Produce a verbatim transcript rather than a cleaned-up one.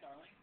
darling.